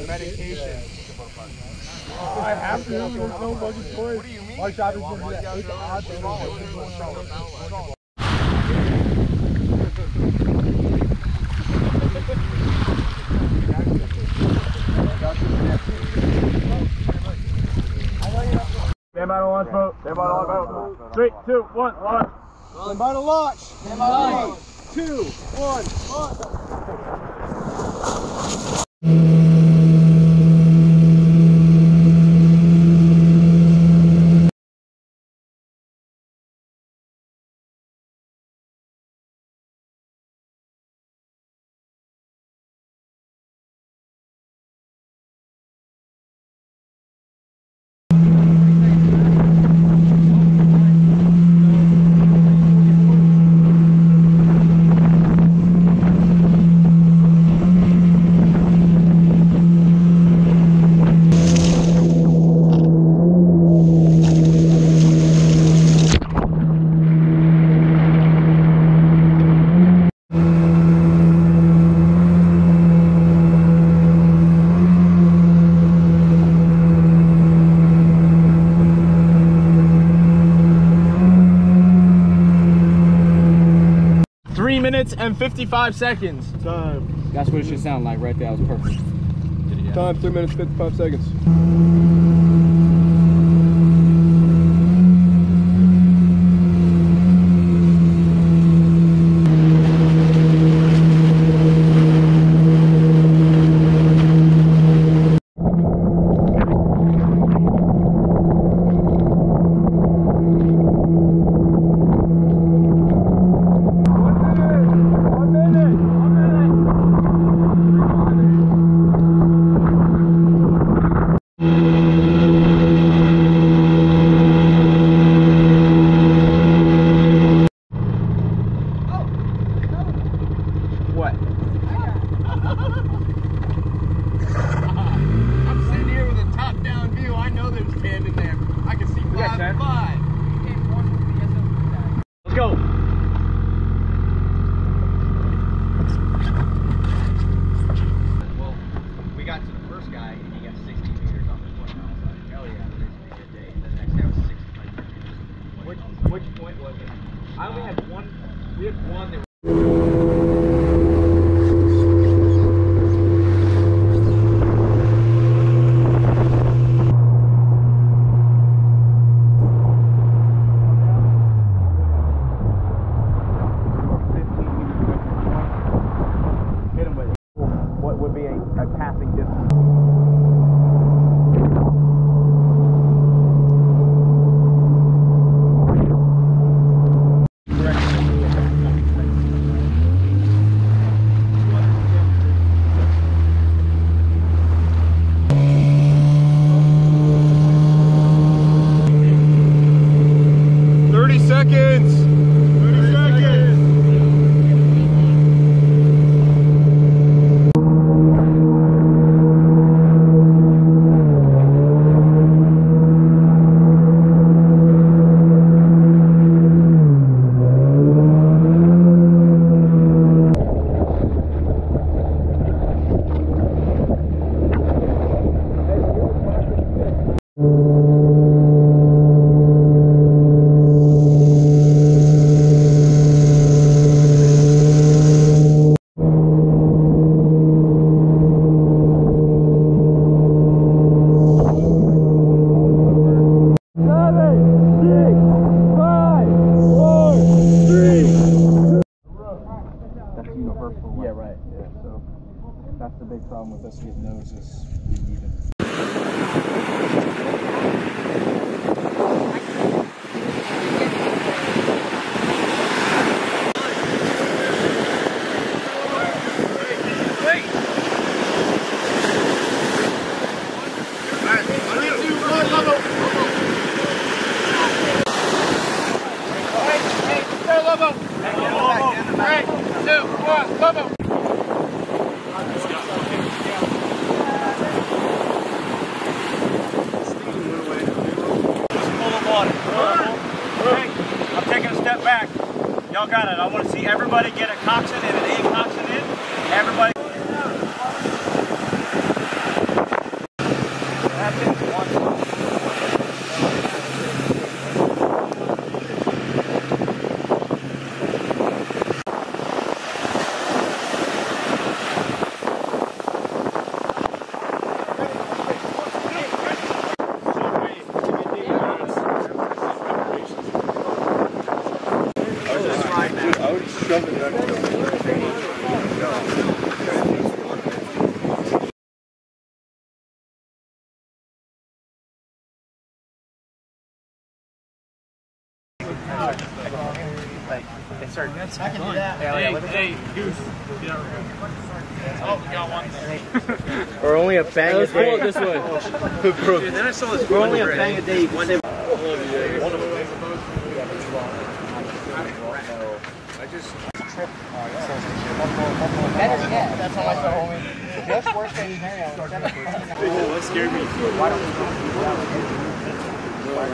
medication. I have to. There's no fucking choice. What do you mean? My job is to do that. Stand by to launch boat. Stand by to launch boat. 3, 2, 1, launch. Stand by to launch. Stand by to launch. 2, 1, launch. And 55 seconds. Time. That's what it should sound like right there. That was perfect. Time 3 minutes, 55 seconds. Everybody. right now. I would shove it back to the They start that's I can do that. Hey, Goose. Oh, we got one. Or only a bang a day. Let's pull it this one. Dude, then I saw this. We're only a bang a day. One day. One of them. I just tripped. That's how I felt. Only. That's worst case scenario. Oh, that scared me. Why don't we do that? Yeah, let me. Alright,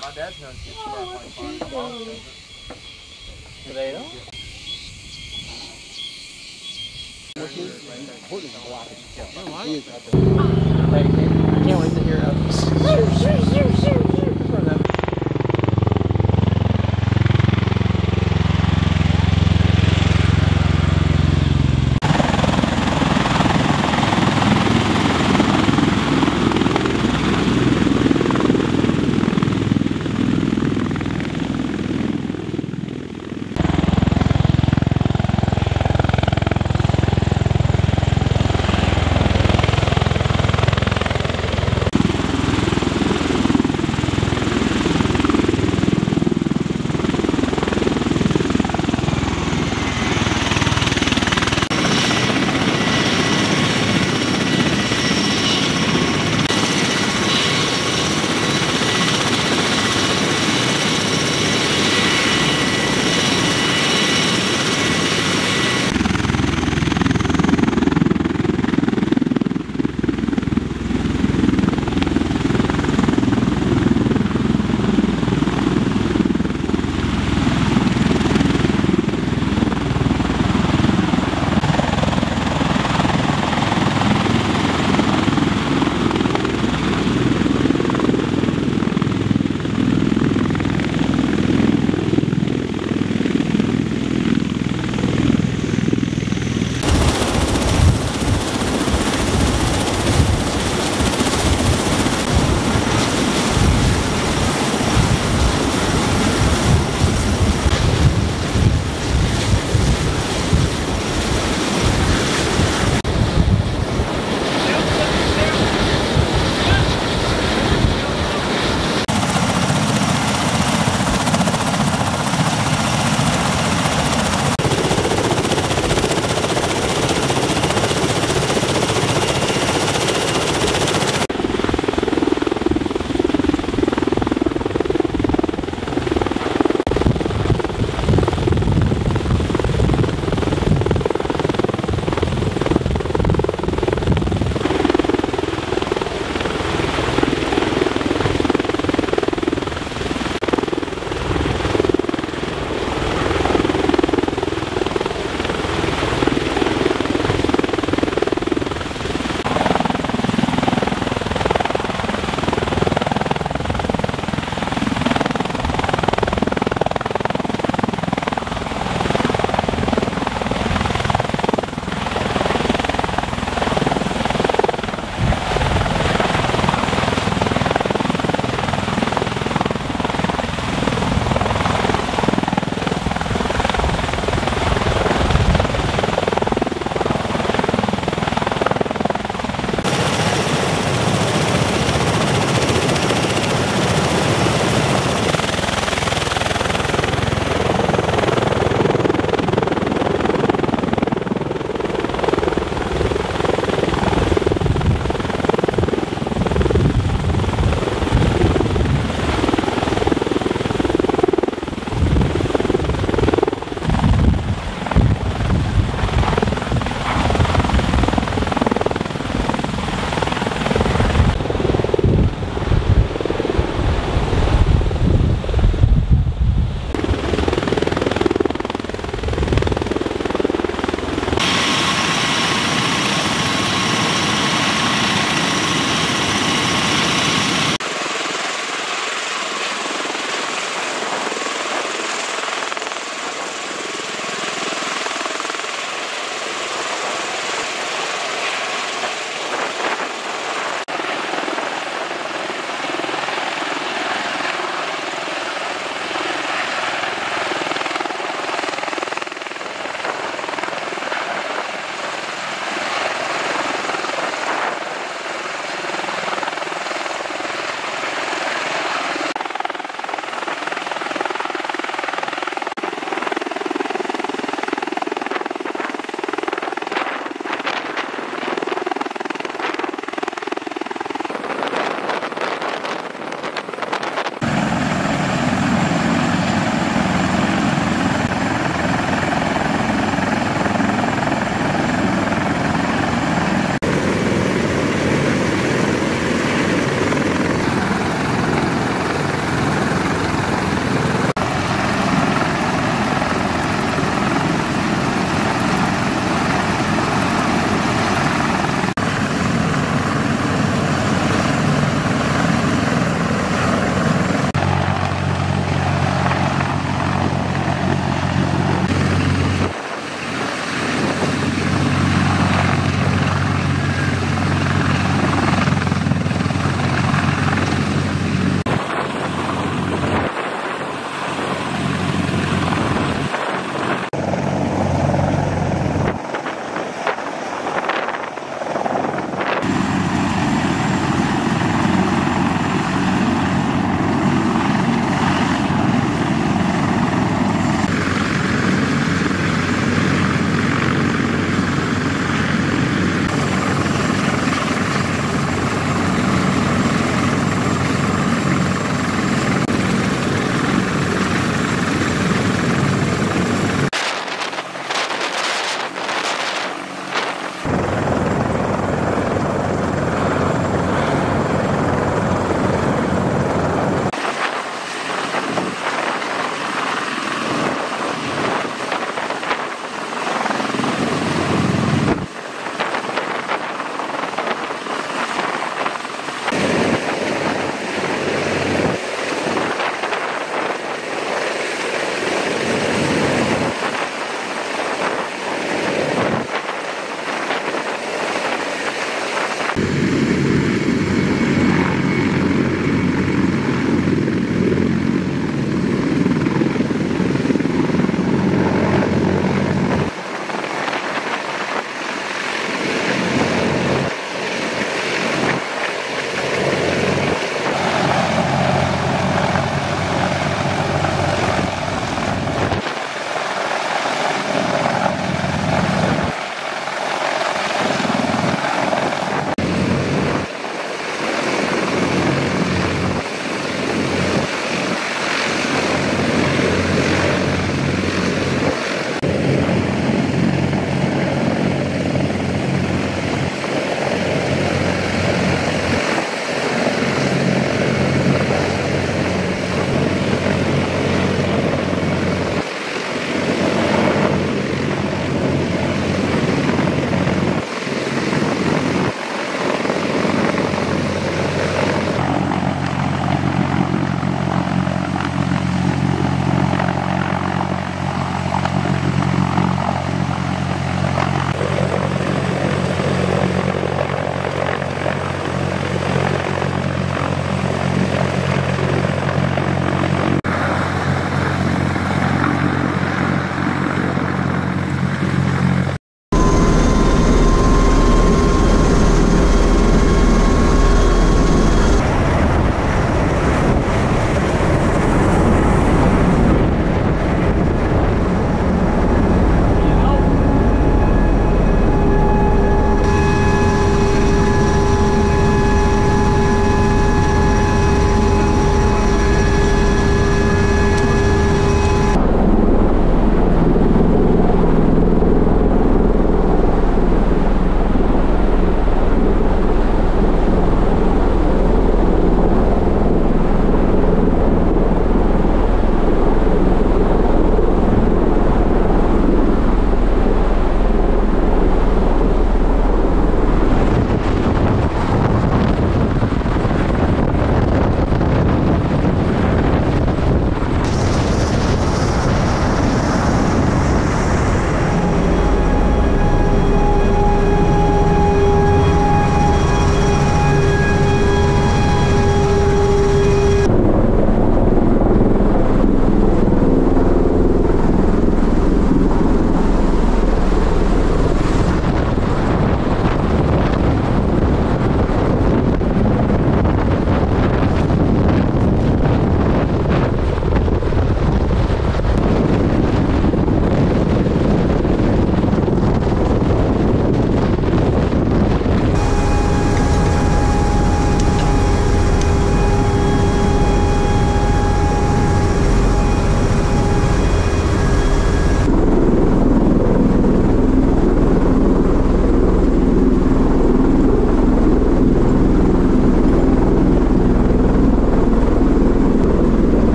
my dad's known to get smart. Today, I can't wait to hear others.